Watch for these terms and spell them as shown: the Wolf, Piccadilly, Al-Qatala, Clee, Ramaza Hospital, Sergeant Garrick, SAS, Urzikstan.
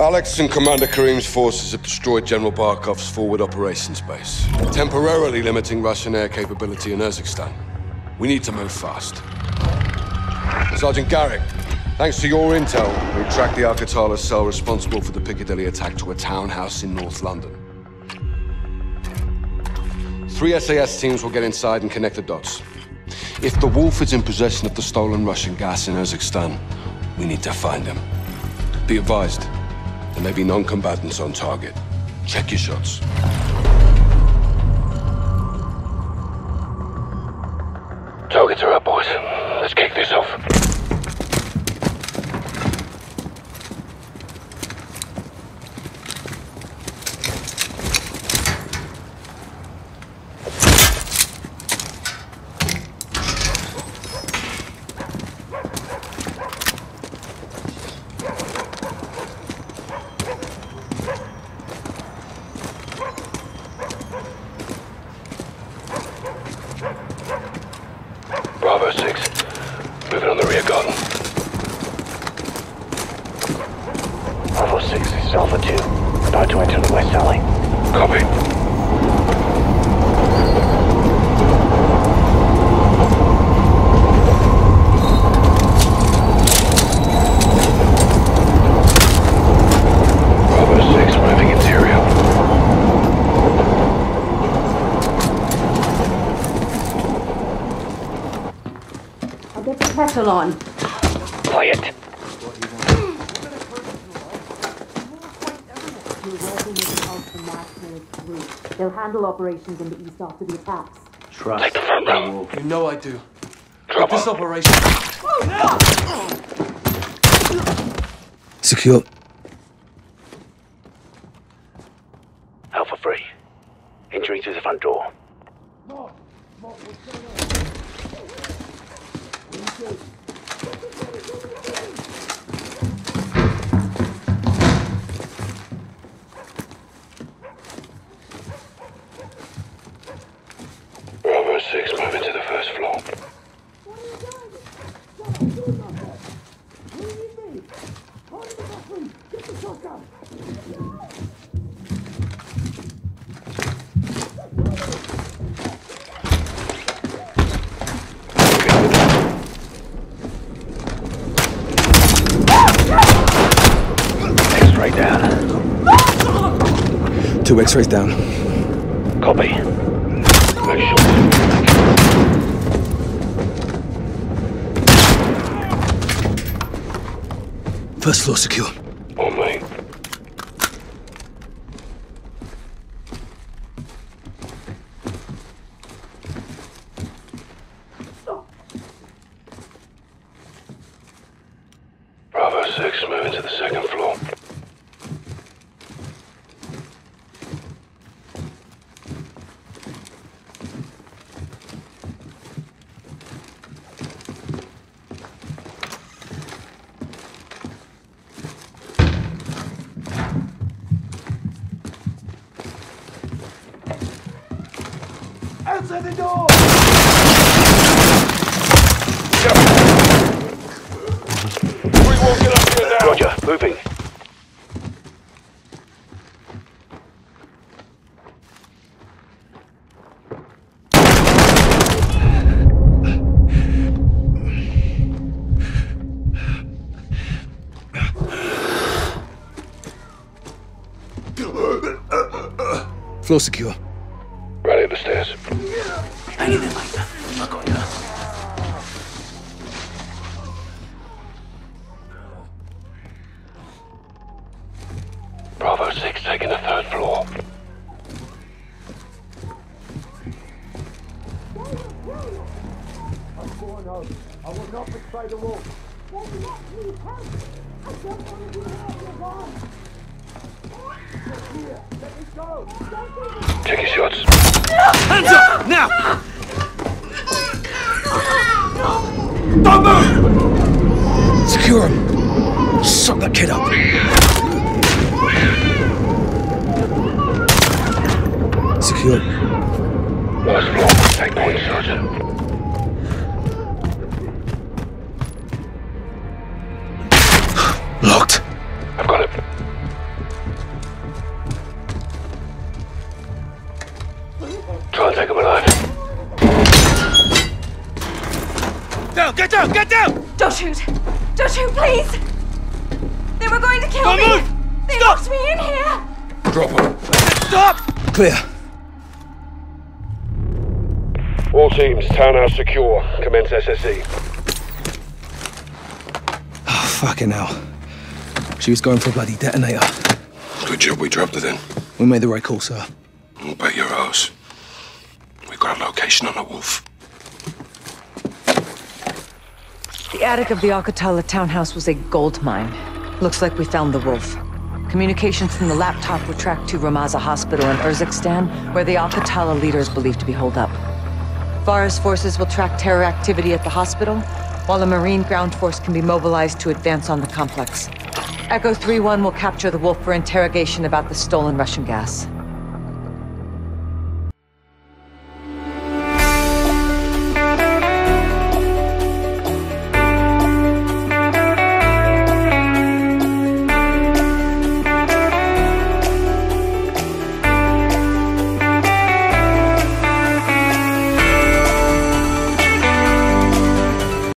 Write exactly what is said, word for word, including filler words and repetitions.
Alex and Commander Karim's forces have destroyed General Barkov's forward operations base, temporarily limiting Russian air capability in Urzikstan. We need to move fast. Sergeant Garrick, thanks to your intel, we tracked the Al-Qatala cell responsible for the Piccadilly attack to a townhouse in North London. Three S A S teams will get inside and connect the dots. If the Wolf is in possession of the stolen Russian gas in Urzikstan, we need to find him. Be advised, there may be non-combatants on target. Check your shots. Targets are up, boys. Let's kick this off. On. Quiet. They'll handle operations in the east after the attacks. Trust. Take the front row. You know I do. Drop this operation. Secure. Alpha free. Entering through the front door. Mark. Mark, what's going on? Bravo six, move into the first floor. What are you doing? What do you mean? Hold the bathroom. Get the shotgun. X-ray down. Two X-rays down. Copy. Make sure. First floor secure. On me. Bravo six, move into the second floor. Answer the door! We will get up here now! Roger, moving. Floor secure. Right up the stairs. I need that light. I'm going down. Bravo six taking the third floor. I'm going home. I will not betray the Wolf. Will you not need help? I don't want to be out of your mind. Take your shots. Hands up! Now! Don't move! Secure him! Suck that kid up! Secure. Last block. Take point, Sergeant. Locked. I've got it. Don't shoot! Don't shoot, please! They were going to kill Don't me! Move. They Stop. locked me in here! Drop him! Stop! Clear. All teams, townhouse secure. Commence S S E. Oh, fucking hell. She was going for a bloody detonator. Good job we dropped her then. We made the right call, sir. I'll bet your ass. We've got a location on the Wolf. The attic of the Al-Qatala townhouse was a gold mine. Looks like we found the Wolf. Communications from the laptop were tracked to Ramaza Hospital in Urzikstan, where the Al-Qatala leader is believed to be holed up. Varus forces will track terror activity at the hospital, while a Marine ground force can be mobilized to advance on the complex. Echo three one will capture the Wolf for interrogation about the stolen Russian gas.